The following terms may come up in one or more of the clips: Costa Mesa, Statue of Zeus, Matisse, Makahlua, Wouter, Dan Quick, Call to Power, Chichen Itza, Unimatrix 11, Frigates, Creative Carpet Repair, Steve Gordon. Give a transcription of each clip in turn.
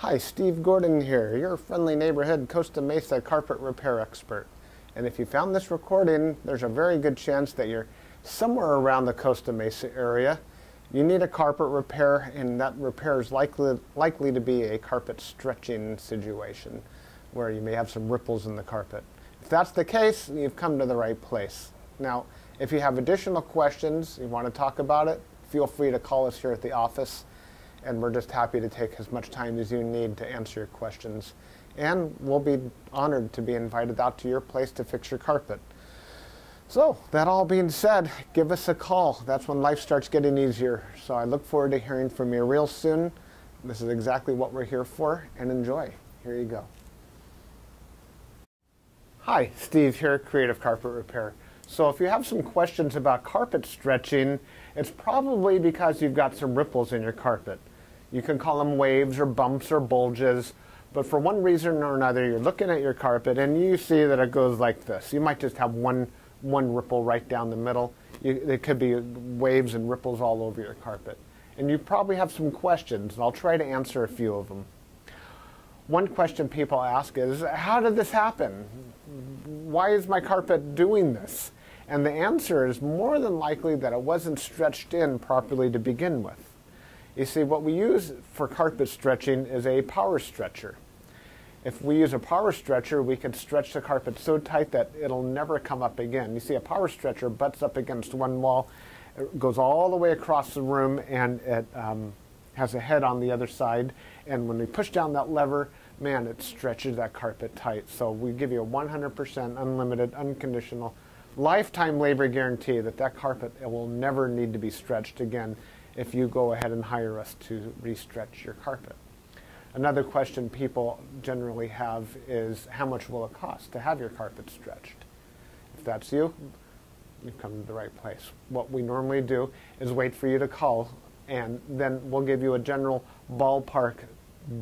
Hi, Steve Gordon here, your friendly neighborhood Costa Mesa carpet repair expert. And if you found this recording, there's a very good chance that you're somewhere around the Costa Mesa area. You need a carpet repair, and that repair is likely to be a carpet stretching situation where you may have some ripples in the carpet. If that's the case, you've come to the right place. Now, if you have additional questions, you want to talk about it, feel free to call us here at the office. And we're just happy to take as much time as you need to answer your questions. And we'll be honored to be invited out to your place to fix your carpet. So, that all being said, give us a call. That's when life starts getting easier. So I look forward to hearing from you real soon. This is exactly what we're here for, and enjoy. Here you go. Hi, Steve here, Creative Carpet Repair. So if you have some questions about carpet stretching, it's probably because you've got some ripples in your carpet. You can call them waves or bumps or bulges, but for one reason or another, you're looking at your carpet and you see that it goes like this. You might just have one ripple right down the middle. It could be waves and ripples all over your carpet. And you probably have some questions, and I'll try to answer a few of them. One question people ask is, how did this happen? Why is my carpet doing this? And the answer is more than likely that it wasn't stretched in properly to begin with. You see, what we use for carpet stretching is a power stretcher. If we use a power stretcher, we can stretch the carpet so tight that it'll never come up again. You see, a power stretcher butts up against one wall, it goes all the way across the room, and it has a head on the other side. And when we push down that lever, man, it stretches that carpet tight. So we give you a 100% unlimited, unconditional lifetime labor guarantee that that carpet will never need to be stretched again if you go ahead and hire us to re-stretch your carpet. Another question people generally have is, how much will it cost to have your carpet stretched? If that's you, you've come to the right place. What we normally do is wait for you to call, and then we'll give you a general ballpark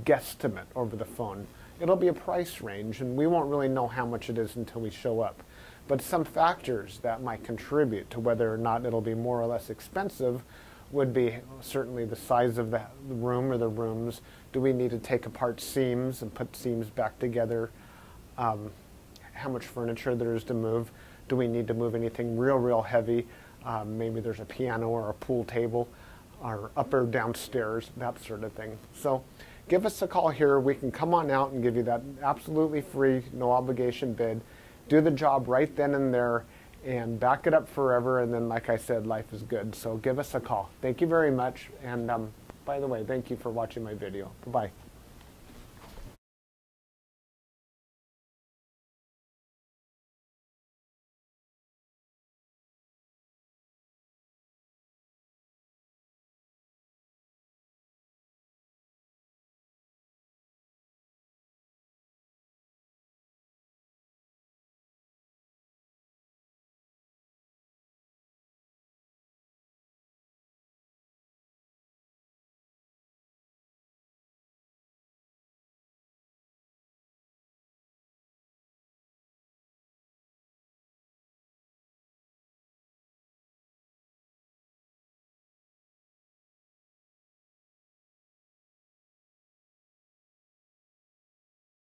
guesstimate over the phone. It'll be a price range, and we won't really know how much it is until we show up. But some factors that might contribute to whether or not it'll be more or less expensive would be certainly the size of the room or the rooms. Do we need to take apart seams and put seams back together? How much furniture there is to move? Do we need to move anything real heavy? Maybe there's a piano or a pool table or up or downstairs, that sort of thing. So give us a call here. We can come on out and give you that absolutely free, no obligation bid. Do the job right then and there and back it up forever, and then, like I said, life is good. So give us a call. Thank you very much, and by the way, thank you for watching my video. Bye-bye.